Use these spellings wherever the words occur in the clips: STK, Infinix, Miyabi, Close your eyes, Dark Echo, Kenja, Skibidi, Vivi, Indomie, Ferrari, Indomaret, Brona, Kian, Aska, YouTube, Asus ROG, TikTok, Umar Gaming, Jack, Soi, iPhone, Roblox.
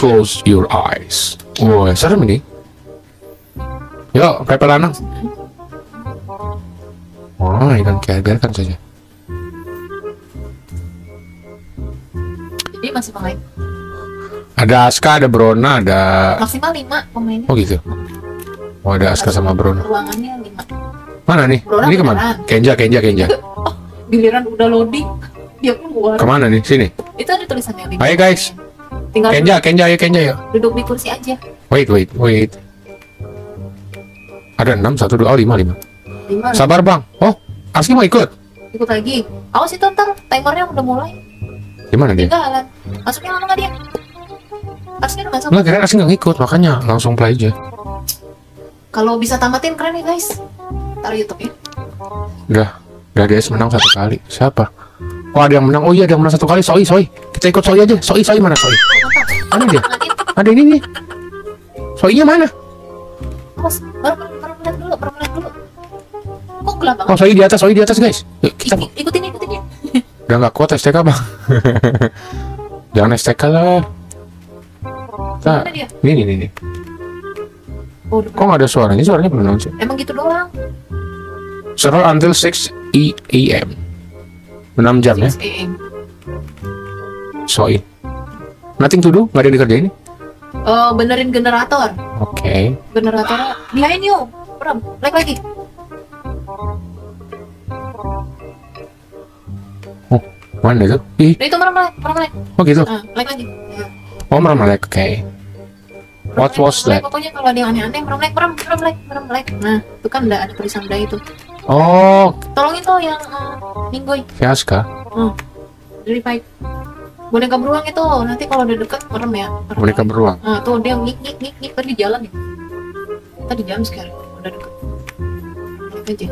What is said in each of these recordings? Close Your Eyes. Wah, serem ini. Yuk, prepare anak. Oh, ikan biarkan saja. Jadi masih pemain. Ada Aska, ada Brona, ada maksimal 5 pemainnya. Oh gitu. Oh, ada Aska sama Brona. Ruangannya 5. Mana nih? Brona ini kemana? Kenja. Oh, giliran udah loading, dia keluar. Kemana nih? Sini. Itu ada tulisannya 5. Ayo guys. Tinggal Kenja ya. Duduk di kursi aja. Wait. Ada 6, 1, 2, 5. Sabar bang. Oh, Aski mau ikut? Ikut lagi. Awas itu ntar timernya udah mulai. Gimana dia? Tinggalan. Masuknya lama nggak dia? Aski udah nggak sama. Nggak, kira Aski nggak ikut, makanya langsung play aja. Kalau bisa tamatin keren ya guys. Taruh YouTube ya. Udah guys menang 1 kali. Siapa? Oh ada yang menang. Oh iya ada yang menang 1 kali. Soi. Kita ikut Soi aja. Soi mana Soi? Mana dia? Ada ini nih. Soinya mana? Mas, baru dulu. Kok gelap banget? Oh, Soi di atas, guys. Yuk, kita ikutin ya. Udah nggak kuat STK, Bang. Jangan STK lah. Nah, ini. Oh, kok nggak ada suaranya? Suaranya belum muncul. Emang gitu doang. Scroll until 6 AM. 6 jam ya. Soi. Nothing to do, nggak ada yang dikerjain. Benerin generator. Oke. Okay. Generatornya behind you. Bram, lagi. Oh, mana itu? Ih. Itu meremelek. Oh gitu. Lagi. Oh, meremelek. Oke. Okay. What was that? Pokoknya kalau dia aneh-aneh meremelek. Nah, itu kan enggak ada tulisan benda itu. Oh. Tolongin tuh yang minggoy. Fiaska. Dari pipe. Boneka beruang itu nanti kalau udah deket merem ya. Boneka beruang. Nah, tuh dia ngik tadi jalan ya. Tadi jalan sekarang udah deket. Lihat aja.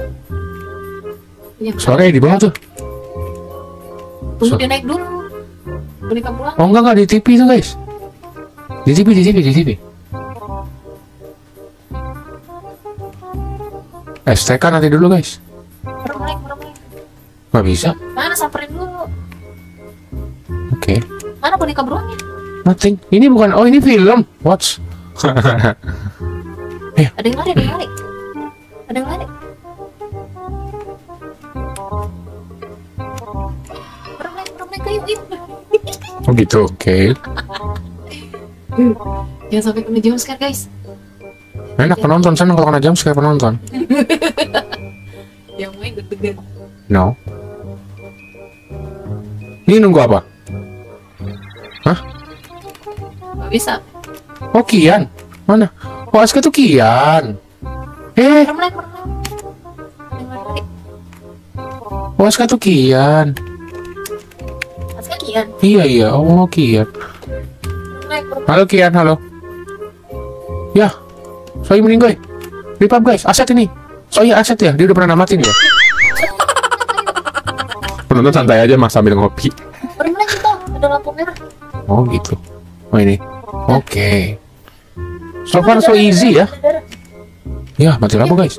Ya, suaranya di bawah tuh. Tunggu dia naik dulu. Boneka beruang. Oh enggak di TV tuh guys. Di TV. STK nanti dulu guys. Merem. Gak bisa. Mana samperin dulu. Oke. Okay. Mana boneka beruangnya? Nothing. Ini bukan. Oh ini film. Watch. Yeah. Ada yang lari. Beruang kayu. Oh gitu. Oke. Okay. Jangan sampai kena jumpscare guys. Enak penonton seneng kalau kena jumpscare penonton. Yang main deg-degan. No. Ini nunggu apa? Hah? Gak bisa. Oh Kian, mana? Oh Aska tuh Kian. Oh Aska tuh Kian. Aska Kian. Iya. Oh Kian. Halo Kian, halo. Ya, Soi meninggal. Ripap guys, aset ini. Soi aset ya, dia udah pernah namatin ya. Penonton santai aja mas sambil ngopi. Bermain kita ada lampu merah. Oh gitu. Oh ini. Oke. So far so easy ya. Ya mati lampu guys.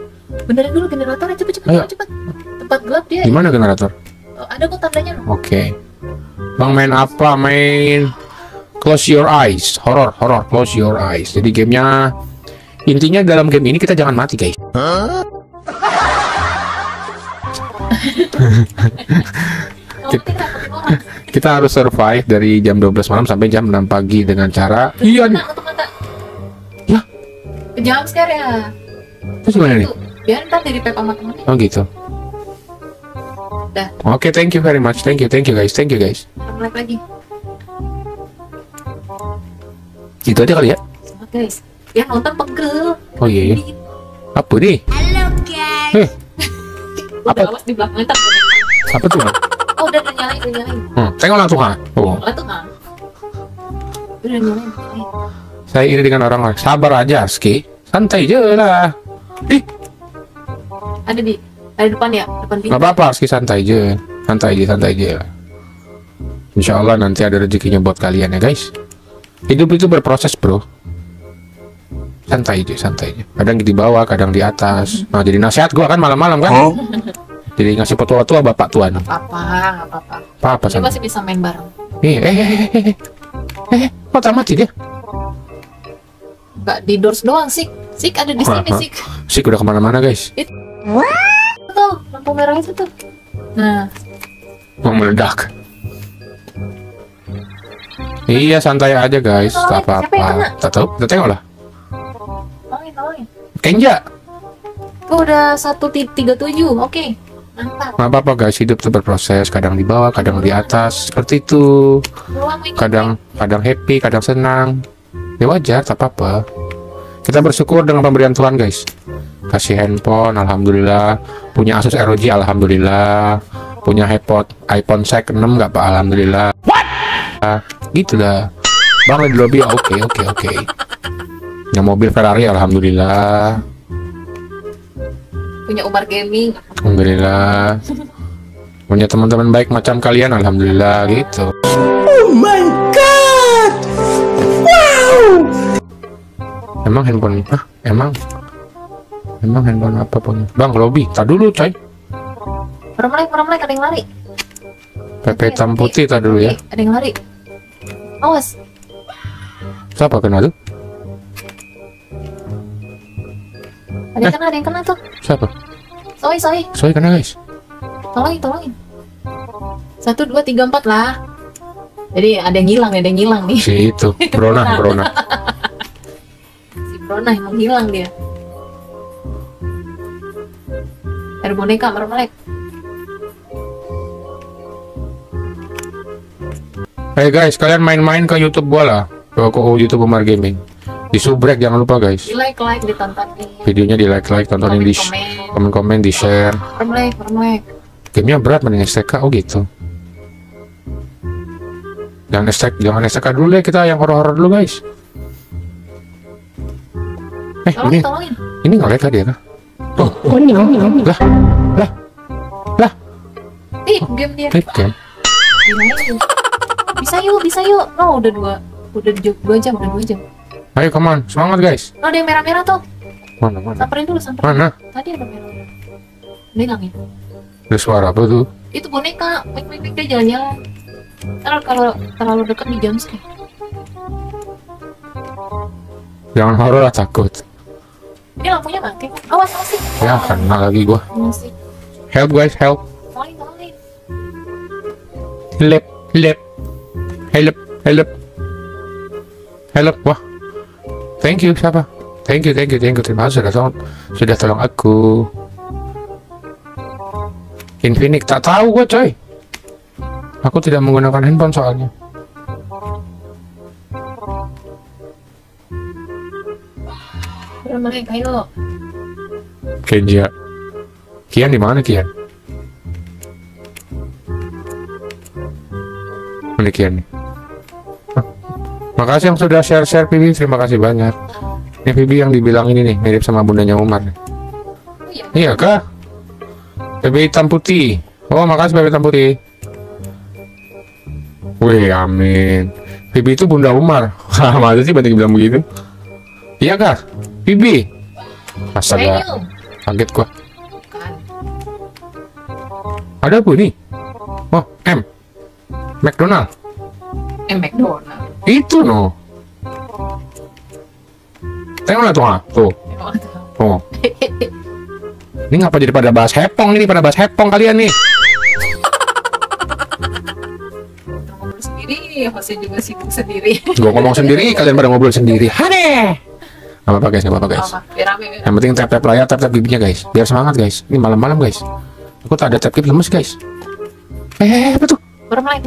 Benerin dulu generatornya cepet. Tempat gelap dia. Di mana generator? Ada kok tandanya. Oke. Bang main apa? Main Close Your Eyes. Horror. Close Your Eyes. Jadi gamenya intinya dalam game ini kita jangan mati guys. kita harus survive dari jam 12 malam sampai jam 6 pagi dengan cara iya nih. Ya. Kejam sekali ya. Terus gimana nih? Biar entar dari Pep sama temen. Oh gitu. Dah. Oke, thank you very much. Thank you guys. Mulai lagi. Itu aja kali ya. Selamat guys. Yang nonton pegel. Oh iya. Apa nih? Halo guys. Apa? Awas di belakang ntar. Apa tuh? Oh udah nyalain. Tengok langsung ha. Udah nyalain. Saya iri dengan orang-orang. Sabar aja, Ski. Santai aja lah. Ih. Ada depan ya, depan pintu. Gak apa-apa, Ski santai aja. Insya Allah nanti ada rezekinya buat kalian ya guys. Hidup itu berproses bro. Santai aja. Kadang di bawah, kadang di atas. Nah jadi nasihat gua kan malam-malam kan. Oh. Jadi ngasih petua-petua bapak tuan. Apa-apa. Dia masih bisa main bareng. Kok tak mati dia? Gak di doors doang, Sik. Sik ada di sini, Sik. Sik udah kemana-mana, guys. Itu tuh, lampu merah itu tuh. Nah, mau meledak. Iya, santai aja, guys. Tak apa-apa. Tak tahu, kita tengok lah. Kenja. Tuh udah 137, oke. Mantap. Gak apa-apa, guys. Hidup itu berproses. Kadang di bawah, kadang di atas. Seperti itu. Kadang happy, kadang senang. Ya wajar, tak apa-apa. Kita bersyukur dengan pemberian Tuhan, guys. Kasih handphone, alhamdulillah. Punya Asus ROG, alhamdulillah. Punya iPhone SEC 6 nggak, Pak? Alhamdulillah. Gitulah. Bang di lobby, oke. Punya mobil Ferrari, alhamdulillah. Punya Umar Gaming, alhamdulillah. Punya teman-teman baik macam kalian, alhamdulillah, gitu. Oh my god, wow. Emang handphone? Hah? Emang handphone apa punya? Bang lobby, tak dulu, coy. Peremlek, ada yang lari. Pepe hitam putih, tak dulu ya. Ada yang lari. Awas. Siapa kena tuh? Ada yang kena tuh. Siapa? Soi. Soi kena, guys. Tolongin. 1, 2, 3, 4 lah. Jadi ada yang hilang nih. Si itu, Brona. Si Brona yang hilang dia. Ada boneka mermelek. Hey guys, kalian main-main ke YouTube gua lah. Ke YouTube Umar Gaming. Di subrek jangan lupa, guys. Di like, ditontonin. Videonya di like, tontonin, di komen, di share. Permlek. Gamenya berat, mending STK. Oh gitu. Jangan STK dulu deh, kita yang horor dulu, guys. Tolongin. Ini ngelag tadi ya? Oh, lah. Game dia. Game. Bisa yuk. No, udah 2 jam. Ayo, come on, semangat, guys. Oh, ada yang merah-merah tuh. Mana? Samperin dulu. Mana? Tadi ada merah-merah. Ini langit. Ada suara apa tuh? Itu boneka. Mik-mik dia jalan-jalan. Ntar kalau terlalu dekat di jam sih. Jangan horor lah, takut. Ini lampunya mati. Awas sih. Ya, kena lagi gua. Masih. Help, guys, help. Tolongin. Help. Wah. Thank you, siapa? Thank you. Terima kasih sudah tolong aku. Infinix, tak tahu gue, coy. Aku tidak menggunakan handphone soalnya. Kenja. Kian di mana, Kian? Mana Kian nih? Makasih yang sudah share Vivi, terima kasih banyak. Ini Vivi yang dibilang ini nih, mirip sama bundanya Umar. Iya kah? Bebek hitam putih. Oh, makasih bebek hitam putih. Wih, amin. Vivi itu bunda Umar. Masa sih berarti bilang begitu? Iya kah? Vivi? Astaga, kaget gua. Ada apa ini? Oh, McDonald. Itu no. Tengoklah tuh. Oh. Ini ngapa jadi pada bahas hepong kalian nih? Ngobrol sendiri, hostnya juga sibuk sendiri. Gua ngomong sendiri, kalian pada ngobrol sendiri. Hade. Enggak apa-apa, guys. Yang penting tap-tap layar, tap-tap giginya, guys. Biar semangat, guys. Ini malam-malam, guys. Aku tak ada tap-tap lemes, guys. Apa tuh? Merem like.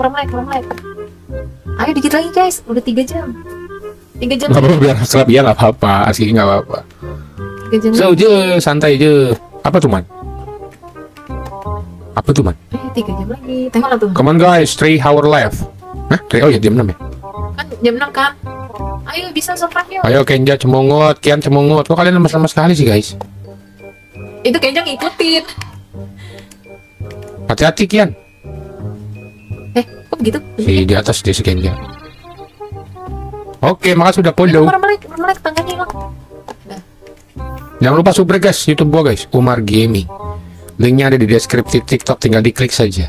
Ayo dikit lagi, guys, udah 3 jam. Gak apa-apa, biar kelap ya, gak apa-apa, asli gak apa-apa. So je, santai je. Apa tuh man? 3 jam lagi, tengoklah tuh. Come on, guys, 3 hour left. Hah? Oh ya, jam 6 ya? Kan jam 6 kan? Ayo, bisa survive yuk. Ayo, Kenja cemungut, Kian cemungut. Kok kalian lemas-lemas sekali sih, guys? Itu Kenja ngikutin. Hati-hati, Kian. Kok begitu? Di atas di Kenja. Oke, makasih sudah follow. Merem-merem tangannya hilang. Jangan lupa subrek, guys, YouTube gua, guys, Umar Gaming. Linknya ada di deskripsi TikTok, tinggal diklik saja.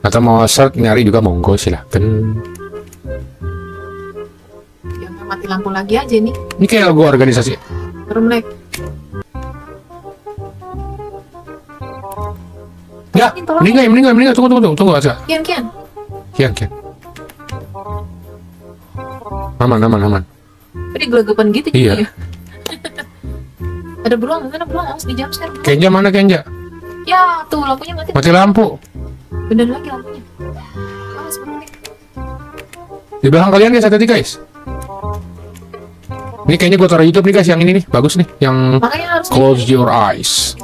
Atau mau search nyari juga monggo, silahkan. Jangan mati lampu lagi aja nih. Ini kayak logo organisasi. Terus naik. Ya, mendingan, tunggu Aska. Kian. Aman. Tapi gelagapan gitu iya. Ya. Ada beruang, kan beruang harus di jumpscare. Kenja mana Kenja? Ya, tuh lampunya mati. Mati lampu. Bener lagi lampunya. Awas beruang nih. Di belakang kalian guys, hati-hati guys. Ini kayaknya gue taruh YouTube nih guys, yang ini nih, bagus nih, yang Close Your Eyes.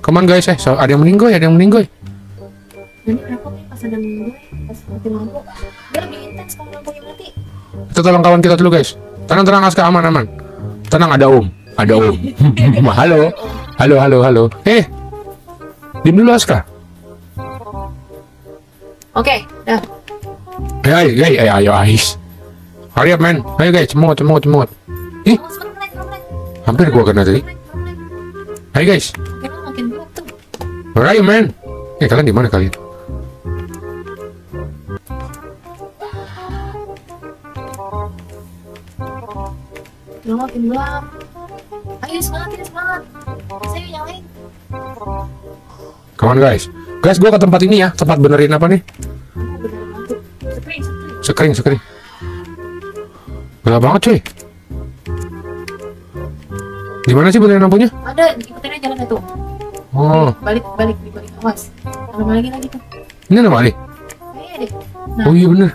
Come on guys, ada yang meninggoy, Ini kenapa nih pas ada meninggoy, pas mati lampu. Dia lebih intens kalau lampunya mati. Kita tolong kawan kita dulu guys. Tenang Aska, aman. Tenang, ada Om. Halo. Diam dulu Aska. Oke, dah. Ayo guys. Hurry up man. Ayo guys, cemungut. Ih. Hampir gua kena tadi. Ayo guys. Ayo man. Kalian di mana kalian? Gelap. Ayo semangat. Saya nyalain. Come on guys. Guys, gua ke tempat ini ya. Tempat benerin apa nih? Sekering. Gelap banget cuy. Di mana sih benerin lampunya? Ada, ikutin jalan itu. Oh. Balik. Awas. Ada lagi tuh. Ini ada balik. Iya deh. Nah. Oh iya bener.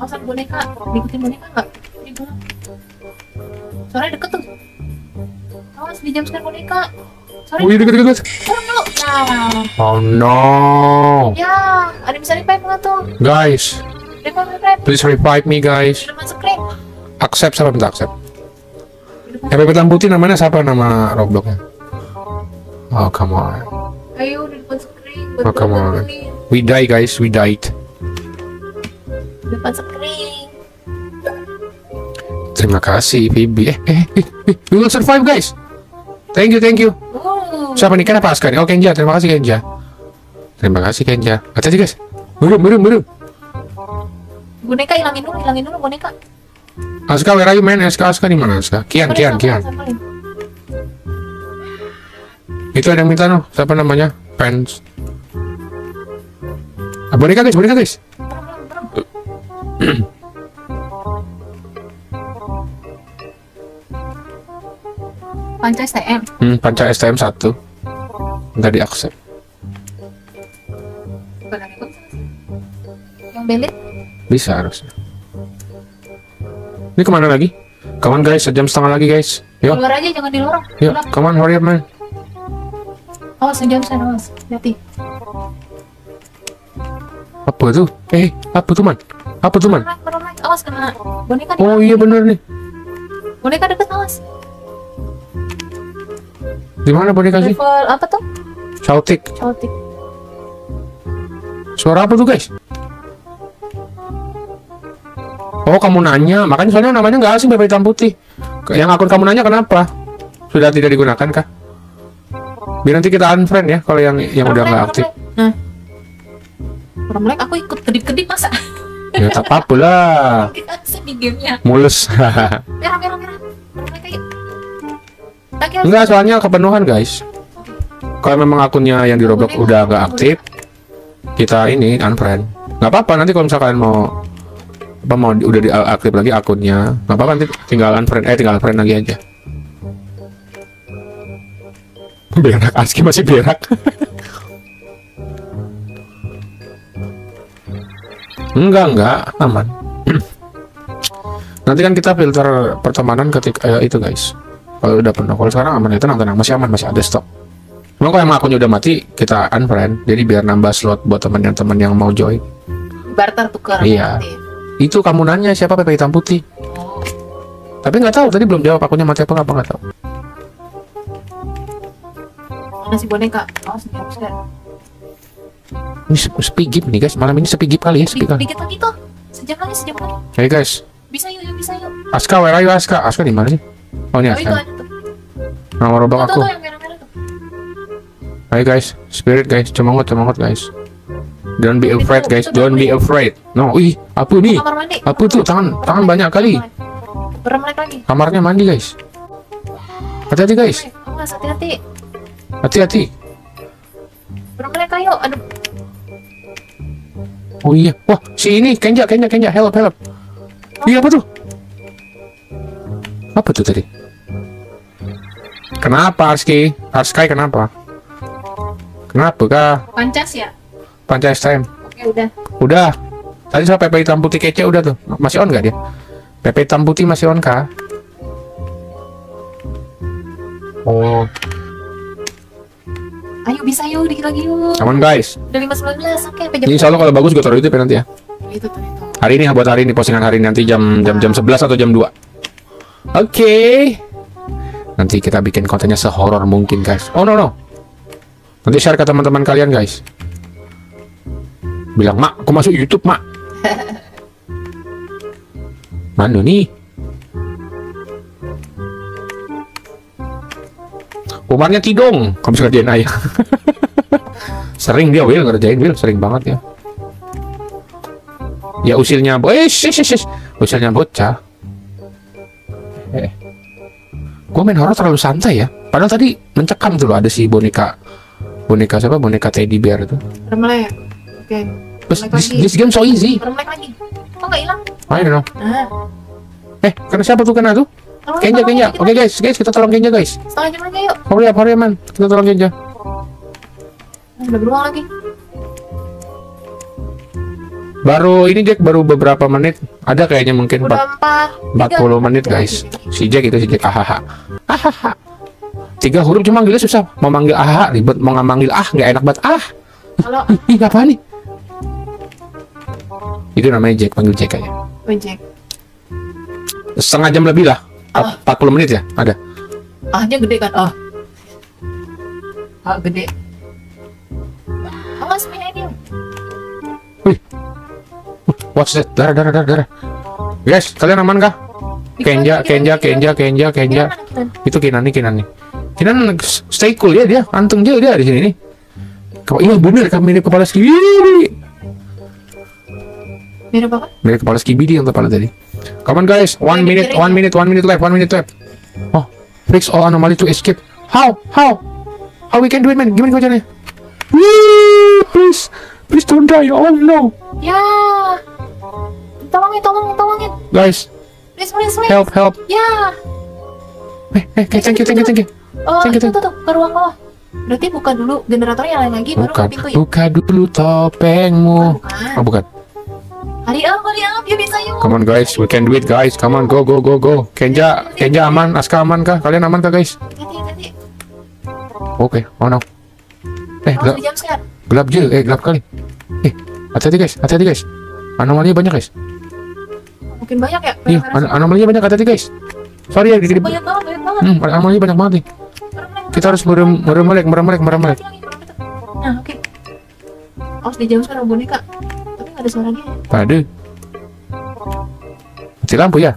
Awas boneka, ikutin boneka enggak? Ini belum. Suaranya deket tuh. Awas di jam sekarang boneka. Oh iya deket guys. Oh no. Ya, ada bisa revive nggak tuh? Guys. Revive. Please revive me guys. Udah masuk krim. Accept, siapa minta accept? Yang hitam putih namanya siapa, nama Robloxnya? Oh come on. Ayo di depan screen. Oh come on. We die guys, we died. Di depan screen. Terima kasih Bibi. We will survive guys. Thank you. Siapa nih? Kenapa Aska? Oh Kenja, terima kasih Kenja. Hati-hati guys. Burung. Boneka hilangin dulu boneka. Aska, where are you man? Aska di mana Aska? Kian. Itu ada yang minta no. Siapa namanya? Pants. Ah, boneka guys. Panca STM. Panca STM 1. Enggak di-accept. Yang belit? Bisa harusnya. Ini kemana lagi? Kawan guys, sejam setengah lagi guys. Yo. Keluar aja, jangan di lorong. Yuk, kawan, hurry up man. Oh, sejam sana mas, hati. Apa tuh man? Beronak, awas kena boneka. Oh iya bener nih. Boneka deket awas. Di mana boneka sih? Level apa tuh? Cautik. Suara apa tuh guys? Oh kamu nanya, makanya soalnya namanya nggak asing berbeda hitam putih. Yang akun kamu nanya kenapa? Sudah tidak digunakan kah? Biar nanti kita unfriend ya kalau yang udah nggak aktif. Nah, Romlek aku ikut kedip-kedip masa? Ya tak apa-apa lah. Kita sedih gamenya. Mulus. Merah. Romlek ayo. Enggak, soalnya kepenuhan guys. Kalau memang akunnya yang di Roblox udah nggak aktif, kita ini unfriend. Nggak apa-apa, nanti kalau misalkan mau udah diaktif lagi akunnya, nggak apa-apa, nanti tinggal unfriend, tinggal friend lagi aja. Berak, Aski masih berak. enggak, aman. Nanti kan kita filter pertemanan ketika itu guys. Kalau udah penuh, kalau sekarang aman ya, tenang, masih ada stok. Cuma kalau emang akunnya udah mati, kita unfriend, jadi biar nambah slot buat teman-teman yang mau join. Barter tukar. Iya. Mati. Itu kamu nanya siapa PP hitam putih. Oh. Tapi nggak tahu tadi belum jawab akunnya mati apa nggak tahu. Masih boneka. Oh, sekarang. Ini sepi gip nih guys, malam ini sepi gip kali ya. Dikit lagi tuh, sejam lagi. Hey guys. Bisa yuk. Aska, where are you Aska? Aska di mana sih? Oh ini Aska. Nomor Roblox aku. Ayo guys, spirit guys, cemungut guys. Don't be afraid guys, don't be afraid. No, ih, apa nih? Apa tuh? Tangan banyak kali. Beremlek lagi. Kamarnya mandi guys. Hati-hati guys. Awas, hati-hati. Hati-hati. Beremlek ayo. Aduh. Oh iya. Wah, si ini Kenja. Help. Iya, apa tuh? Apa tuh tadi? Kenapa Arski? Arskai kenapa? Kenapa kah? Pancas ya? Pancas time. Oke, udah. Tadi saya PP hitam putih kece udah tuh. Masih on nggak dia? PP hitam putih masih on kah? Oh. Ayo bisa yuk, dikit lagi yuk. Aman guys. Udah 5.19, oke. Jadi insya Allah kalau bagus gue taruh itu nanti ya. Itu. Hari ini buat hari ini postingan hari ini, nanti jam 11 atau jam 2. Oke. Nanti kita bikin kontennya sehoror mungkin guys. Oh no. Nanti share ke teman-teman kalian guys. Bilang, "Mak, aku masuk YouTube, Mak." Mana nih? Umarnya tidung, kamu bisa kerjain ayah. Sering dia Will ngerjain, Will sering banget ya. Ya usilnya, usilnya bocah. Gua main horor terlalu santai ya. Padahal tadi mencekam tuh loh, ada si boneka siapa? Boneka teddy bear itu. Remlek. Oke. This game so easy. Remlek lagi. Kok nggak hilang? I don't know. Kena siapa tuh kena tuh? Kenja. Oke guys, kita tolong Kenja guys. Tolong Kenja yuk. Hurry up man, kita tolong Kenja. Udah beruang lagi. Baru ini Jack, baru beberapa menit ada kayaknya, mungkin 40 menit guys. Si Jack ahaha. 3 huruf cuma manggilnya susah, mau manggil ahaha ribet, mau manggil ah nggak enak banget ah. Halo. Ih apa nih? Itu namanya Jack, panggil Jack aja. Jack. Setengah jam lebih lah, 40 menit ya ada. Ahnya gede kan? Ah gede. Awas ini. Wih. What's that? Darah. Guys, kalian aman kah? Kenja. Itu Kinan nih. Kinan stay cool ya dia. Antung jauh dia di sini nih. Kau iya bener kan mirip kepala skibidi. Mirip apa? Mirip kepala skibidi yang kepala tadi. Come on guys, 1 minute left. Oh, fix all anomaly to escape. How we can do it man? Gimana caranya? Please don't die. Oh no. Ya. Tolongin. Guys. Please. Help. Ya. Thank you. Oh, itu tuh ke ruang bawah. Berarti buka dulu generatornya lagi baru pintu. Buka dulu topengmu. Bukan. Hurry up. Ya bisa yuk. Come on guys, we can do it guys. Come on, go. Kenja aman, Aska aman kah? Kalian aman kah guys? Ganti. Oke, oh no. Gelap kali. Hati-hati guys. Anomalinya banyak guys. Mungkin banyak ya? Iya, anomalinya banyak, hati-hati guys. Sorry ya, banyak banget. Anomalinya banyak banget nih. Kita harus meremelek. Nah, oke. Harus dijauhkan sama boneka. Tapi nggak ada suaranya. Ada. Mati lampu ya?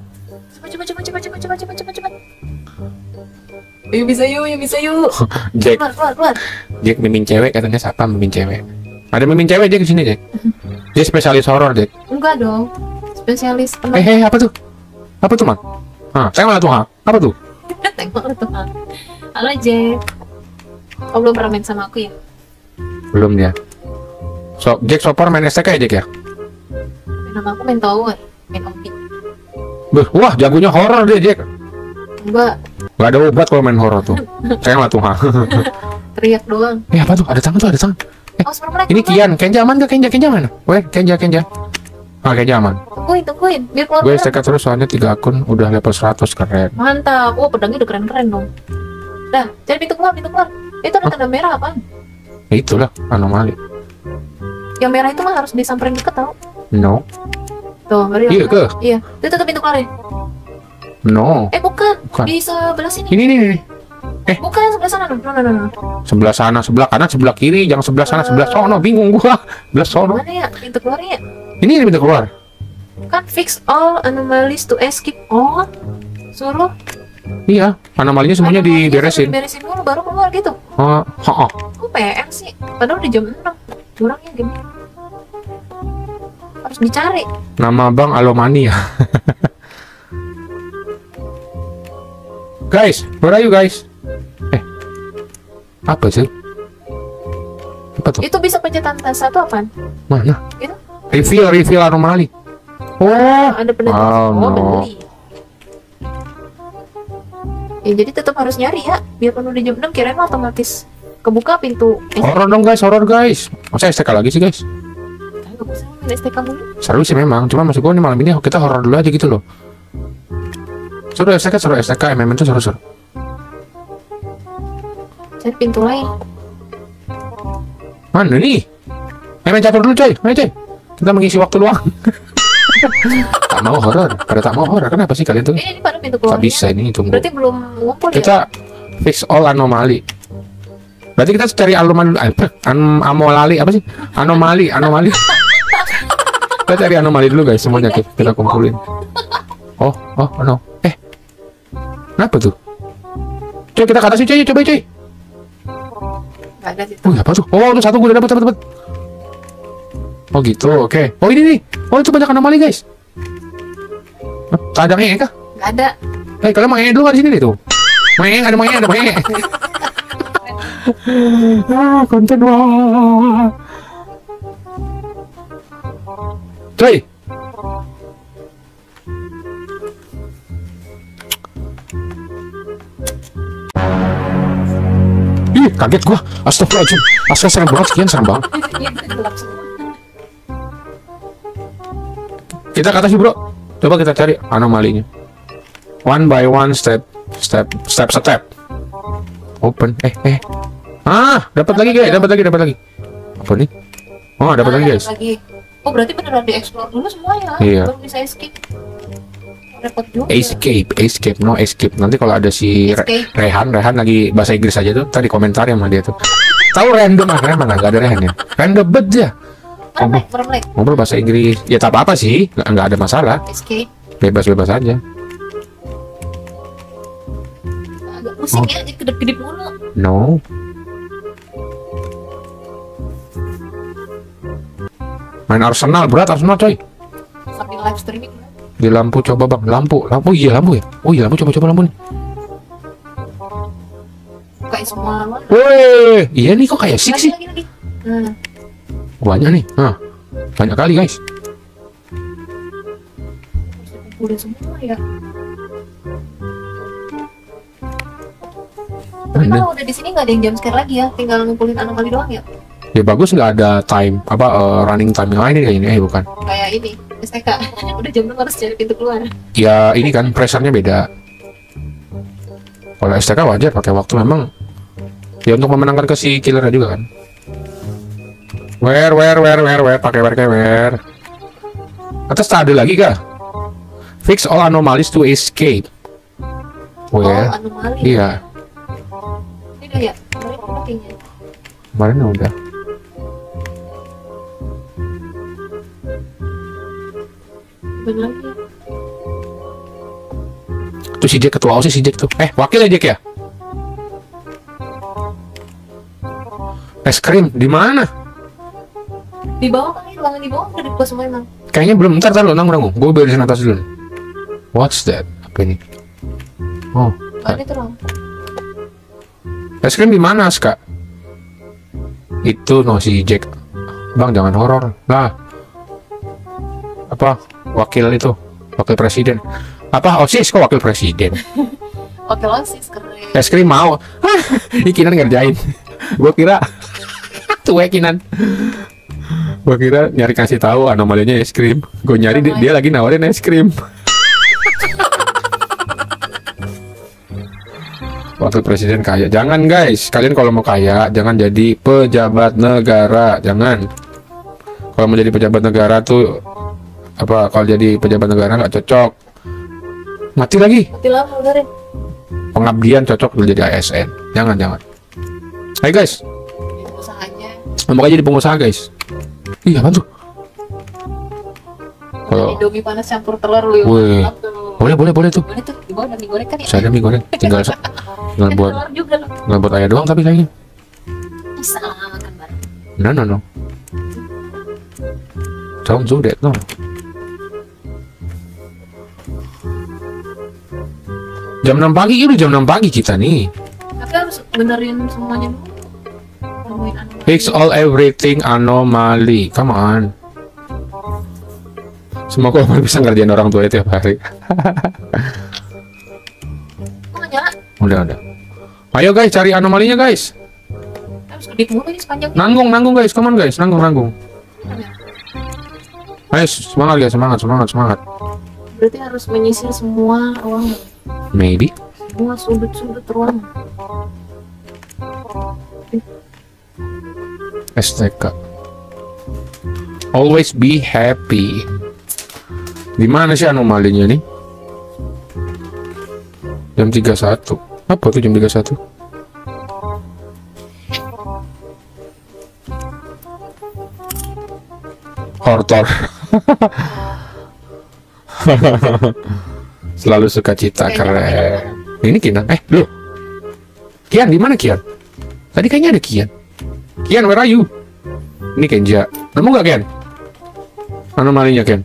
Cepat. Yuk bisa yuk. Jack. Keluar. Jack mimin cewek katanya, siapa mimin cewek? Ada mimin cewek Jack di sini Jack. Dia spesialis horor Jack. Enggak dong. Spesialis. Apa tuh man? Apa tuh? Tengok lah tuh. Halo Jack. Kau belum pernah main sama aku ya? Belum dia. So Jack sopar main STK ya Jack ya? Nama aku main tower, main ompi. Wah jagonya horor dia Jack. Enggak. Gak ada obat kalau main horor tuh. Sayanglah tuh. Teriak doang. Apa tuh? Ada tangan. Ini Kian. Kenja mana? Weh, Kenja. Ah, Kenja aman. Tungguin. Biar keluar. Gue STK terus soalnya 3 akun udah level 100 keren. Mantap. Oh, pedangnya udah keren-keren dong. Dah, cari pintu keluar. Itu ada tanda merah apaan? Ya itulah anomali. Yang merah itu mah harus disamperin deket tau. No. Tuh, baru yang merah. Iya. Itu tutup pintu keluar ya. No. Bukan. Di sebelah sini. Ini. Bukan sebelah sana. No. Sebelah sana, sebelah kanan, sebelah kiri, jangan sebelah sana, sebelah sono. Bingung gua. Sebelah sono. Mana ya? Pintu keluarnya. Ini pintu keluar. Kan fix all anomalies to escape all. Suruh. Iya, anomalinya semuanya diberesin. Diberesin dulu baru keluar gitu. Kok PM sih? Padahal udah jam 6. Kurangnya gini. harus dicari. Nama Bang Alomania. Guys, where are you guys? Apa sih? Apa tuh? Itu bisa pencetan satu apaan? Mana? Itu? Reveal, reveal anomali. Oh, ada pencetan. Oh, beli. Ya jadi tetap harus nyari ya. Biar penuh di jam 6 kirain otomatis kebuka pintu. Horor dong guys, horor guys. Masa STK lagi sih guys? Seru sih memang, cuma maksud gue nih malam ini kita horor dulu aja gitu loh. Seru STK, seru STK, MMN itu seru-seru. Cari pintu lain. Mana nih? Main catur dulu coy, ayo coy. Kita mengisi waktu luang. Tak mau horor, pada tak mau horor. Kenapa sih kalian tuh? Ini baru pintu keluar. Tak bisa ini tunggu. Berarti belum ngumpul ya? Kita fix all anomali. Berarti kita cari anomali, anomali. Kita cari anomali dulu guys, semuanya kita kumpulin. Oh, oh, no. Kenapa tuh? Coy kita ke atas coy, coba coy. Oh, apa tuh? Oh, itu satu gue udah dapat, cepet. Oh gitu, oke. Okay. Oh ini nih. Oh itu banyak anomali guys. Ada mengeng kah? Gak ada. Eh kalian mengeng dulu di sini nih tuh. Mengeng, ada mengeng, ada mengeng. Ah konten wah. Coy. Kaget gua, astagfirullahaladzim. Aska serem banget, Kian serem banget. Kita ke atas sih bro, coba kita cari anomalinya. One by one, step. Open, dapat lagi guys, dapat lagi. Apa nih? Oh dapat lagi guys. Oh berarti beneran di explore dulu semuanya. Iya. Baru bisa escape. Escape. Nanti kalau ada si Rehan lagi bahasa Inggris aja tuh, tadi komentar ya sama dia tuh. Tahu random ah, emang nggak ada Rehan ya. Random bet ya. Ngobrol bahasa Inggris. Ya tak apa-apa sih, nggak ada masalah. Escape. Bebas-bebas aja. Agak pusing ya, jadi kedip-kedip mulu. No. Main Arsenal berat, Arsenal coy. Sambil live streaming. Di lampu coba bang, lampu iya lampu ya, oh iya lampu coba lampu nih. Kayak semua lampu. Woi, iya nih kok kayak sih. Banyak nih, banyak kali guys. Udah semua ya. Tapi kalau udah di sini nggak ada yang jam sekarang lagi ya, tinggal ngumpulin anomali doang ya. Ya bagus nggak ada time apa running time yang lain kayak ini bukan? Kayak ini STK udah jam 6 harus cari pintu keluar. Ya ini kan pressure-nya beda. Kalau STK wajar pakai waktu memang. Ya untuk memenangkan ke si killernya juga kan. Where pakai where. Atas tak ada lagi kah? Fix all anomalies to escape. Where? Oh, anomali. Iya. Ini udah ya. Kemarin udah. Beneran ya. Tuh si Jack ketua OSIS si Jack tuh. Wakilnya Jack ya? Es krim di mana? Di bawah kali, ruangan di bawah udah dibuka semua emang. Kayaknya belum, ntar lo nang. Gue beresin atas dulu. What's that? Apa ini? Oh. Ada terang. Es krim di mana, Aska? Itu no si Jack. Bang jangan horor lah. Apa? Wakil itu, wakil presiden. Apa OSIS kok wakil presiden? Wakil OSIS keren. Es krim mau. Ini Kinan ngerjain. Gua kira tuwe Kinan. Gua kira nyari kasih tahu anomalinya es krim. Gua nyari dia lagi nawarin es krim. Wakil presiden kaya. Jangan guys, kalian kalau mau kaya jangan jadi pejabat negara, jangan. Kalau mau jadi pejabat negara tuh apa kalau jadi pejabat negara nggak cocok, mati lagi. Mati lah, pengabdian cocok jadi ASN, jangan. Hai guys, semoga jadi pengusaha guys. Iya bantu. Kalau Indomie panas campur telur lu. Boleh tuh. Boleh tuh. Di bawah ada mie goreng kan ya? Saya ada mie goreng. Tinggal buat. Nggak buat ayah doang tapi kayaknya. Bisa lah makan bareng. No. down so that no. Jam 6 pagi, udah jam 6 pagi kita nih. Tapi harus benerin semuanya. Fix all everything anomaly. Come on. Semoga Umar bisa ngerjain orang tua tiap hari. Udah. Ayo guys, cari anomalinya guys. Nanggung guys, come on guys, nanggung. Ayo semangat guys, semangat. Berarti harus menyisir semua ruang. Maybe. Semua sudut-sudut ruang. STK. Always be happy. Di mana sih anomalinya nih? Jam 31. Apa tuh jam 31? Hortor. Selalu suka cita keren. Ini Kian. Lu. Kian di mana Kian? Tadi kayaknya ada Kian. Kian, where are you? Ini Kenja. Nemu gak Kian? Anomalinya Kian.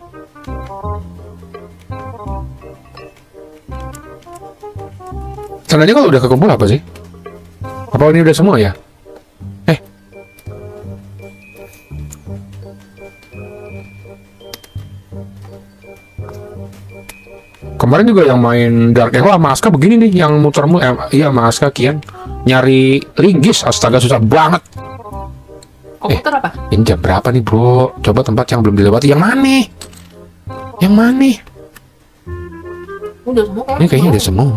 Tandanya kalau udah kekumpul apa sih? Apa ini udah semua ya? Kemarin juga yang main Dark Echo sama Aska begini nih, yang muter-muter, iya sama Aska Kian nyari linggis, astaga susah banget. Komputer apa? Ini jam berapa nih bro? Coba tempat yang belum dilewati, yang mana? Yang mana? Udah semua. Ini kayaknya udah semua.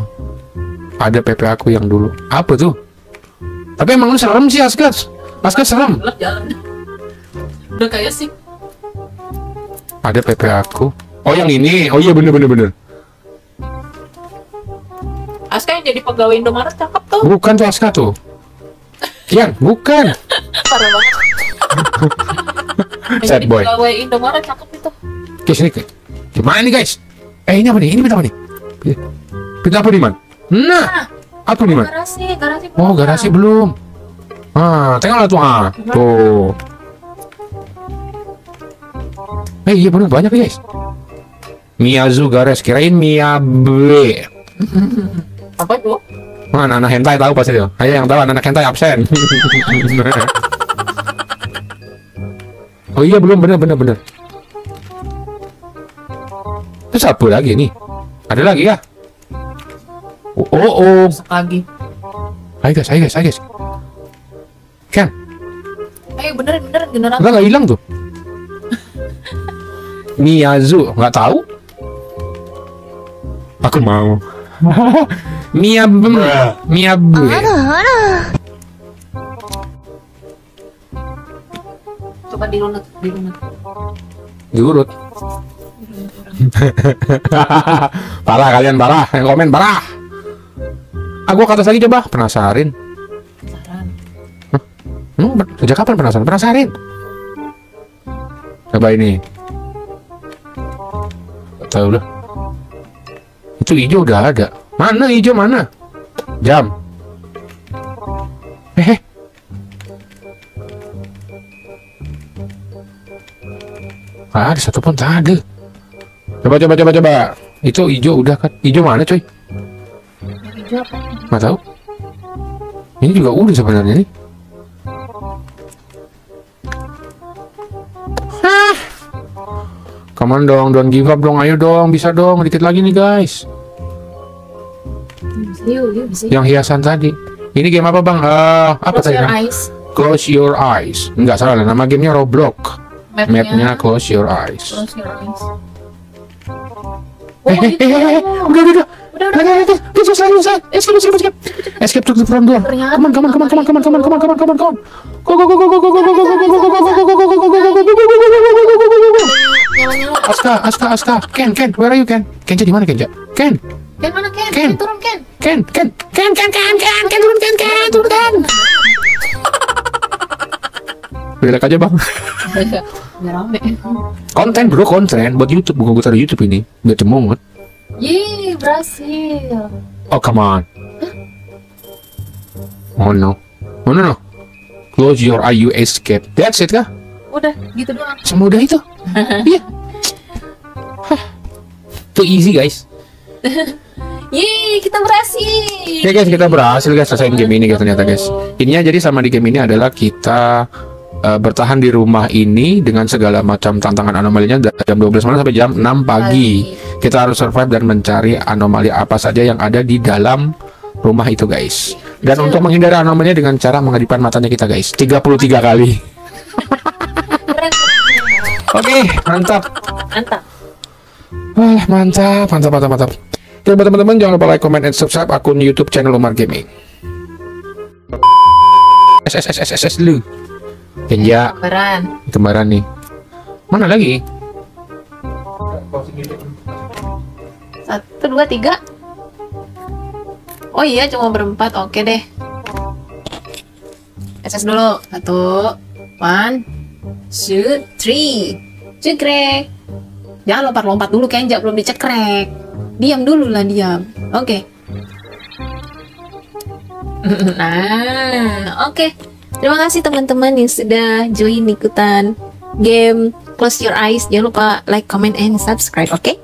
Ada PP aku yang dulu. Apa tuh? Tapi emang lu serem sih Aska. Aska serem. Udah kayak sih. Ada PP aku. Oh yang ini. Oh iya bener. Aska yang jadi pegawai Indomaret cakep tuh. Bukan tuh Aska tuh. Kian, bukan. Parah banget. Sad boy. Pegawai Indomaret cakep itu. Guys ini. Gimana nih guys? Ini apa nih? Ini pintu apa nih? Pintu apa nih man? Nah, aku nih, man. Garasi. Oh, garasi belum. Ah, tengoklah tuh. Tuh. Iya bener banyak guys. Miyazu gares, kirain Miyabi. Apa itu? Anak-anak hentai tahu pasti tuh. Ayo yang tahu anak hentai absen. Oh iya belum bener. Terus apa lagi nih? Ada lagi ya? Oh. Lagi. Ayo guys. Kan? Ayo beneran generasi. Enggak hilang tuh. Miyazu nggak tahu? Aku mau. Miyabi. Coba diurut. Parah kalian, parah. Yang komen parah. Aku ke atas lagi coba. Penasaran. Sejak kapan penasaran? Penasarin. Coba ini. Tahu udah. Itu hijau udah ada. Mana hijau mana? Jam. Ada satupun tak ada. Coba. Itu hijau udah kan? Hijau mana coy? Hijau apa? Nggak tahu. Ini juga udah sebenarnya nih. Come on dong, don't give up dong, ayo dong, bisa dong, dikit lagi nih guys. Bisa. Yang hiasan tadi. Ini game apa bang? Apa tadi? Close your eyes. Enggak salah, nama gamenya Roblox. Mapnya Close your eyes. Udah. Escape to the front door. Come on. Go. Aska. Ken, where are you Ken? Kenja di mana Kenja? Ken mana Ken? Ken turun. Belak aja bang. Biar rame. Konten bro, konten buat YouTube, bukan gue taruh YouTube ini. Biar cemungut. Yeay, berhasil. Oh come on. Oh no. Close your eye, you escape. That's it kah? udah gitu doang. Semudah itu. Iya. Hah. Too easy, guys. Yeay, kita berhasil. Ya guys, kita berhasil guys selesaiin game ini guys, ternyata guys. Intinya jadi sama di game ini adalah kita bertahan di rumah ini dengan segala macam tantangan anomalinya dari jam 12 malam sampai jam 6 pagi. Kita harus survive dan mencari anomali apa saja yang ada di dalam rumah itu guys. Dan untuk menghindari anomalinya dengan cara mengedipkan matanya kita guys 33 kali. Oke, mantap. Wah, mantap. Oke teman-teman, jangan lupa like, comment, and subscribe akun YouTube channel Umar Gaming. Lu. Kenja. Kembaran nih. Mana lagi? 1, 2, 3. Oh iya, cuma berempat. Oke deh. SS dulu. 1, 1, 2, 3. Cekrek. Jangan lompat-lompat dulu, Kenja belum dicekrek. Diam dulu lah, diam. Oke. Nah, oke. Terima kasih teman-teman yang sudah join ikutan game Close Your Eyes. Jangan lupa like, comment, and subscribe, oke?